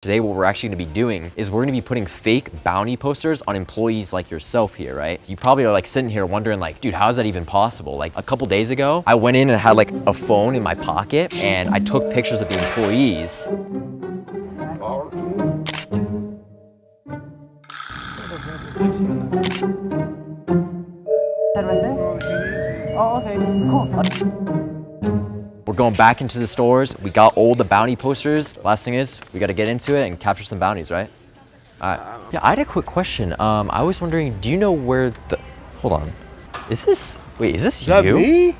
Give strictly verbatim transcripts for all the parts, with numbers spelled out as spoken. Today what we're actually going to be doing is we're going to be putting fake bounty posters on employees like yourself here, right? You probably are like sitting here wondering like, dude, how is that even possible? Like a couple days ago, I went in and had like a phone in my pocket and I took pictures of the employees. Oh, okay, cool. We're going back into the stores. We got all the bounty posters. Last thing is, we got to get into it and capture some bounties, right? All right. Yeah, I had a quick question. Um, I was wondering, do you know where the... Hold on. Is this... Wait, is this is you? Is that me?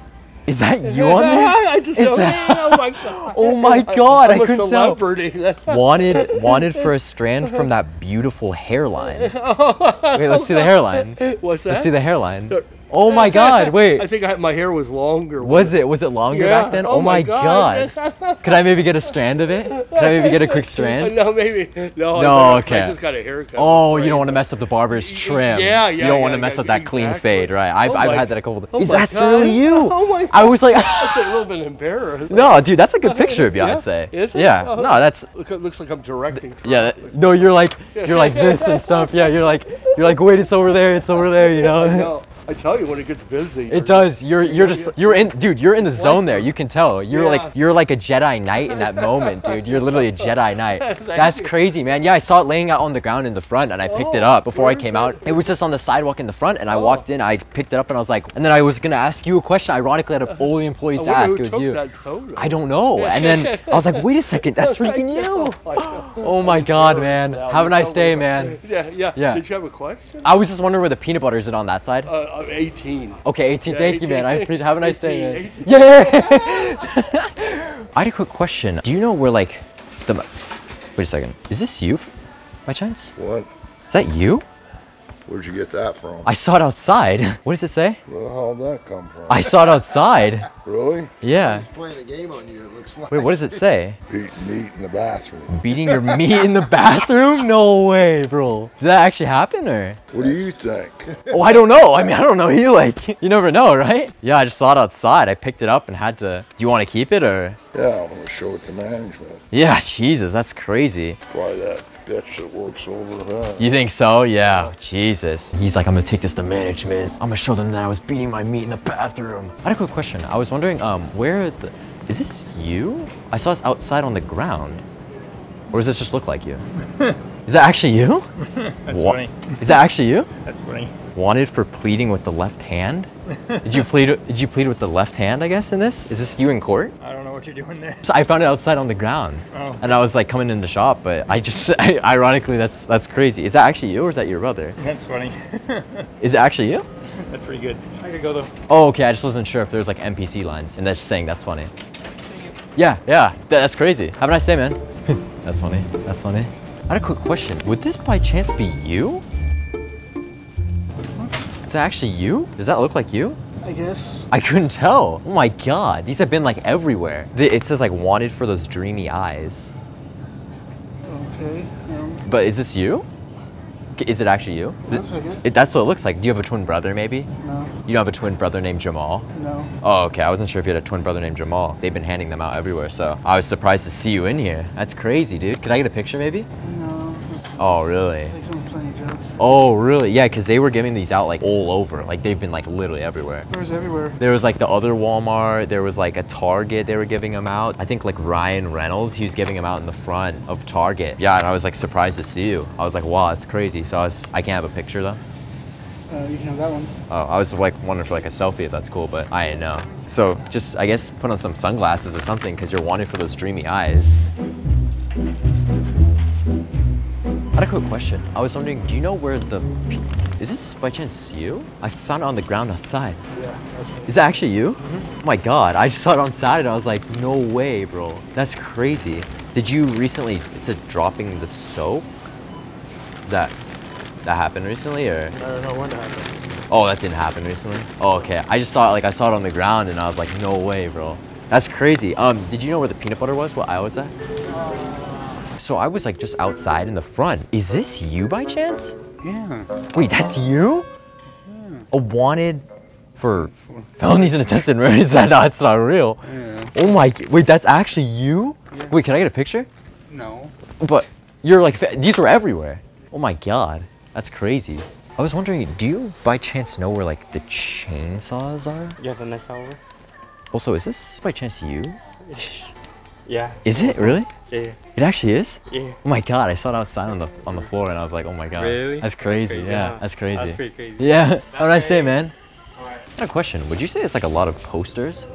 Is that you on there? I just... Is that... Oh my God. Oh my God, I, I couldn't tell. I'm a celebrity. wanted, wanted for a strand from that beautiful hairline. Wait, let's see the hairline. What's that? Let's see the hairline. Oh my God, wait. I think I, my hair was longer. Was it? Was it longer yeah. back then? Oh, oh my God. God. Could I maybe get a strand of it? Could I maybe get a quick strand? No, maybe. No, no I, okay. I just got a haircut. Oh, right. You don't want to mess up the barber's trim. Yeah, yeah. You don't yeah, want to mess yeah, up that exactly. clean fade, right? I've, oh I've had that a couple of times. Is that really you? Oh my God. I was like, that's a little bit embarrassed. No, dude, that's a good picture of you, yeah? I'd say. Is it? Yeah. Oh. No, that's. Look, it looks like I'm directing. Yeah. That, no, you're like, you're like this and stuff. Yeah, you're like, you're like, wait, it's over there, it's over there, you know? I tell you when it gets busy. It does. You're you're just you're in, dude. You're in the zone there. You can tell. You're yeah. like you're like a Jedi Knight in that moment, dude. You're literally a Jedi Knight. That's you. Crazy, man. Yeah, I saw it laying out on the ground in the front, and I picked oh, it up before I came it? out. It was just on the sidewalk in the front, and I oh. walked in. I picked it up, and I was like, and then I was gonna ask you a question. Ironically, out of all the employees to ask, who it was you. That photo? I don't know. And then I was like, wait a second, that's freaking you. Oh my God, man. Have a nice day, man. Yeah, yeah. Yeah. Did you have a question? I was just wondering where the peanut butter is it on that side. Uh, eighteen. Okay, eighteen. Yeah, thank eighteen. You, man. I appreciate. Have a nice eighteen, day, man. eighteen. Yeah. I had a quick question. Do you know where like the? Wait a second. Is this you, by chance? What? Is that you? Where'd you get that from? I saw it outside. What does it say? Well, how'd that come from? I saw it outside. Really? Yeah. He's playing a game on you, it looks like. Wait, what does it say? Beating meat in the bathroom. Beating your meat in the bathroom? No way, bro. Did that actually happen or? What do you think? Oh, I don't know. I mean, I don't know. You like, you never know, right? Yeah, I just saw it outside. I picked it up and had to. Do you want to keep it or? Yeah, I'm going to show it to management. Yeah, Jesus, that's crazy. Why that? Bitch, it works over there. You think so? Yeah. yeah. Jesus. He's like, I'm gonna take this to management. I'm gonna show them that I was beating my meat in the bathroom. I had a quick question. I was wondering, um, where the, is this you? I saw this outside on the ground. Or does this just look like you? Is that actually you? That's Wha funny. Is that actually you? That's funny. Wanted for pleading with the left hand? Did you plead? Did you plead with the left hand? I guess in this, is this you in court? I don't know what you're doing there. So I found it outside on the ground, oh. and I was like coming in the shop, but I just I, ironically that's that's crazy. Is that actually you or is that your brother? That's funny. Is it actually you? That's pretty good. I could go though. Oh, okay. I just wasn't sure if there was like N P C lines, and that's just saying that's funny. Yeah, yeah. That's crazy. Have a nice day, man. That's funny. That's funny. I had a quick question. Would this by chance be you? Is that actually you? Does that look like you? I guess. I couldn't tell. Oh my God, these have been like everywhere. It says like wanted for those dreamy eyes. Okay. Um, but is this you? Is it actually you? Looks like it. It, that's what it looks like. Do you have a twin brother maybe? No. You don't have a twin brother named Jamal? No. Oh, okay, I wasn't sure if you had a twin brother named Jamal. They've been handing them out everywhere, so I was surprised to see you in here. That's crazy, dude. Can I get a picture maybe? No. Oh, really? Oh, really? Yeah, because they were giving these out like all over. Like they've been like literally everywhere. There was everywhere. There was like the other Walmart. There was like a Target they were giving them out. I think like Ryan Reynolds, he was giving them out in the front of Target. Yeah, and I was like surprised to see you. I was like, wow, that's crazy. So I, was, I can't have a picture though. Uh, you can have that one. Oh, I was like wondering for like a selfie if that's cool, but I didn't know. So just, I guess, put on some sunglasses or something because you're wanted for those dreamy eyes. I had a quick question. I was wondering, do you know where the... Is this by chance you? I found it on the ground outside. Yeah, that's right. Is that actually you? Mm-hmm. Oh my God, I just saw it on Saturday. I was like, no way, bro. That's crazy. Did you recently, it said dropping the soap? Is that, that happened recently or? I don't know when that happened. Oh, that didn't happen recently? Oh, okay. I just saw it, like I saw it on the ground and I was like, no way, bro. That's crazy. Um, did you know where the peanut butter was? What aisle was that? Uh, So I was like just outside in the front. Is this you by chance? Yeah. Wait, that's you? Yeah. A wanted for felonies and attempted murder? Is that not, it's not real? Yeah. Oh my, wait, that's actually you? Yeah. Wait, can I get a picture? No. But You're like, these were everywhere. Oh my god, that's crazy. I was wondering, do you by chance know where like the chainsaws are? You have a mess over? Also, is this by chance you? Yeah. Is it really? Yeah. It actually is? Yeah. Oh my god, I saw it outside on the on the floor and I was like, oh my god. Really? That's crazy. That's crazy. Yeah, yeah, that's crazy. That's pretty crazy. Yeah. That's How did I stay, man? Alright. I had a question. Would you say it's like a lot of posters?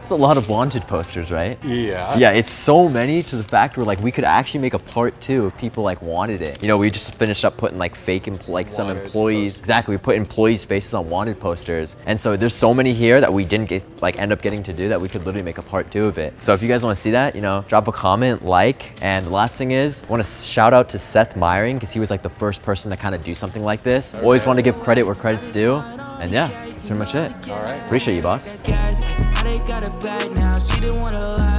It's a lot of wanted posters, right? Yeah. Yeah, it's so many to the fact where like we could actually make a part two if people like wanted it. You know, we just finished up putting like fake and like wanted some employees. Post. Exactly, we put employees' faces on wanted posters. And so there's so many here that we didn't get like end up getting to do that we could literally make a part two of it. So if you guys want to see that, you know, drop a comment, like, and the last thing is I want to shout out to Seth Myring because he was like the first person to kind of do something like this. Okay. Always want to give credit where credit's due. And yeah, that's pretty much it. All right. Appreciate you, boss. They got a bag now, she didn't wanna lie.